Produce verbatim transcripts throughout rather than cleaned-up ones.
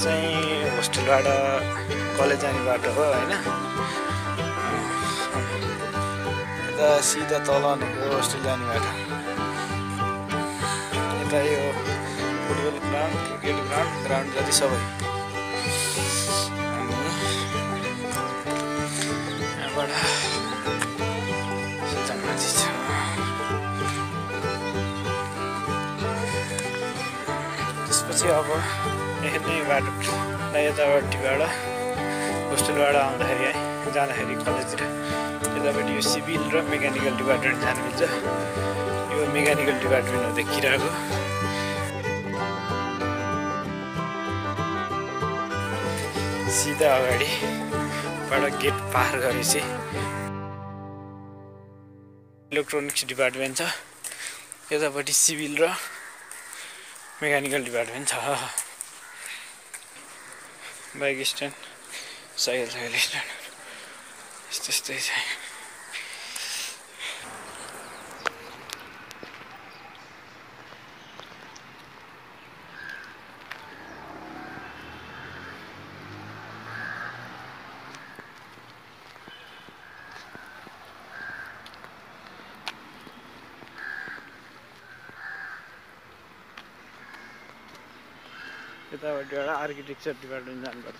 चाहिँ होस्टेलबाट कलेज जाने बाटो हो हैन यता सिधा तल भनेको होस्टेल जाने बाटो यता यो football ground cricket ground ground जति सबै यहाँबाट सिधा माथि छ त्यसपछि अब हेर्ने बाटो यताबाट होस्टेलबाट आउँदाखेरि है जाँदाखेरि कलेजतिर यताबाट यो सिभिल र मेकानिकल डिपार्टमेन्ट जानु हुन्छ यो मेकानिकल डिपार्टमेन्ट हो किराको सिधा अगाडिबाट गेट पार गरेपछि इलेक्ट्रोनिक्स डिपार्टमेन्ट छ यतापट्टि सिभिल र मेकानिकल डिपार्टमेन्ट छ bike stand cycle cycle stand यस्तै यस्तै छ यताबाट एउटा आर्किटेक्चर डिपार्टमेन्ट जानुपर्छ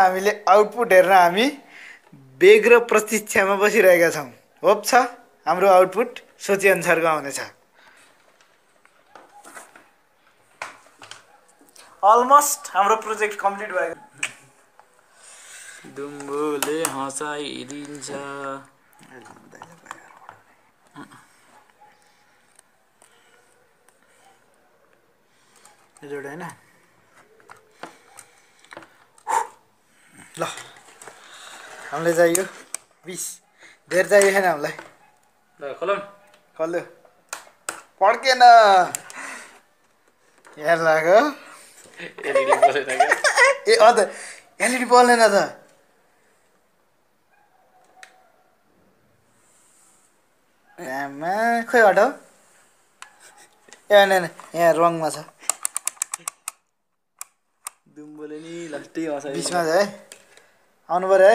हामीले आउटपुट हेर्न हामी बेग र प्रतीक्षामा बसिरहेका छौँ होप छ हाम्रो आउटपुट सोचे अनुसारको आउने छ। almost hamro project complete bhayo. Dumbole hasai dincha जोड़े ना ला हमले जाइयो बीस देर जाइयो है ना हमले ना खोलो खोलो पढ़ के ना यार लगा एलईडी बॉल है ना ये आधा एलईडी बॉल है ना था मैं कोई आटा यार नहीं नहीं यार रॉंग मसा तुम बोले नहीं लस्टी मसाले बीच में जाए आने पर है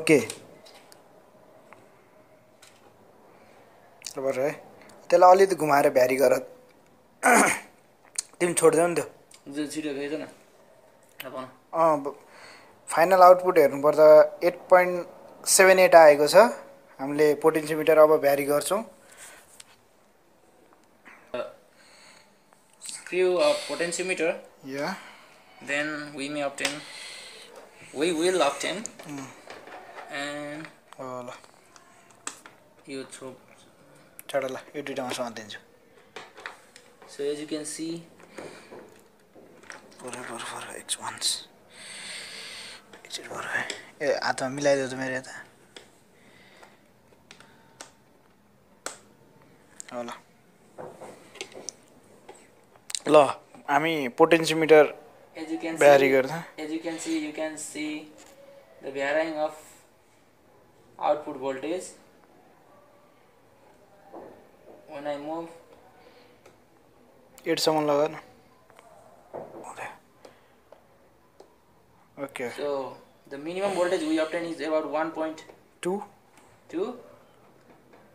Okay. What is it? All the Gumara Barry Garat. Tim Chodand. Oh, final output here. Eight point seven eight I go, sir. I'm lay potentiometer of a Barry Garso. Screw a potentiometer. Yeah. Then we may obtain. We will obtain. Mm. And oh, you throw edit on the so as you can see for X once it's for Atomila Hola Law I mean potentiometer as you can barrier. See as you can see you can see the varying of output voltage when I move it's someone like that. Okay, so the minimum voltage we obtain is about one point two two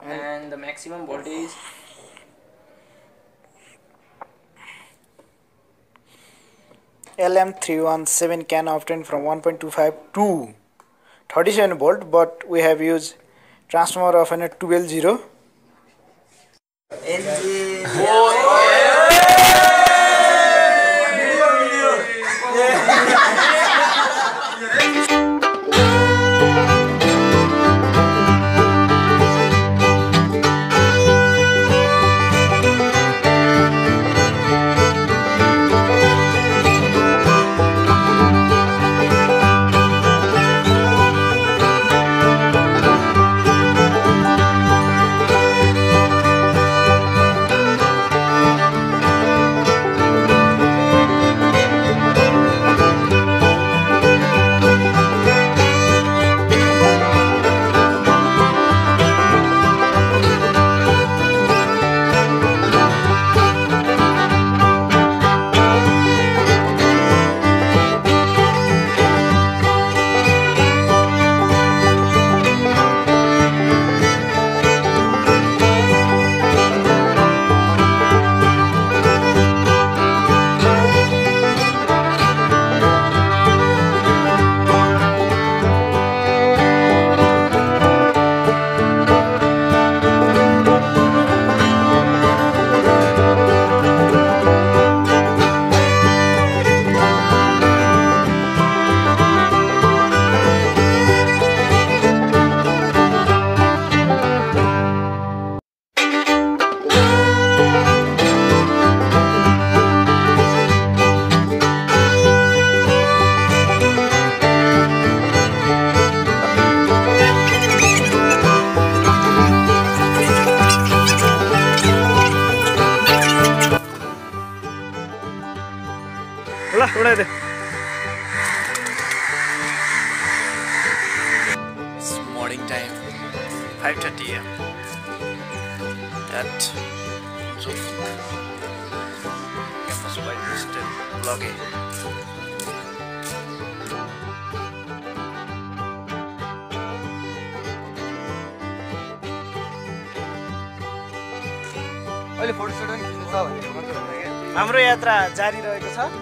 and, and the maximum voltage L M three one seven can obtain from one point two five to thirty-seven volt, but we have used transformer of a twelve zero. ಒಳ್ಳೇದು. It's morning time, five thirty a m at campus by Crystal blogging. अहिले photoshoot पनि खिच्नु छ भने हाम्रो यात्रा जारी रहेको छ।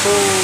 So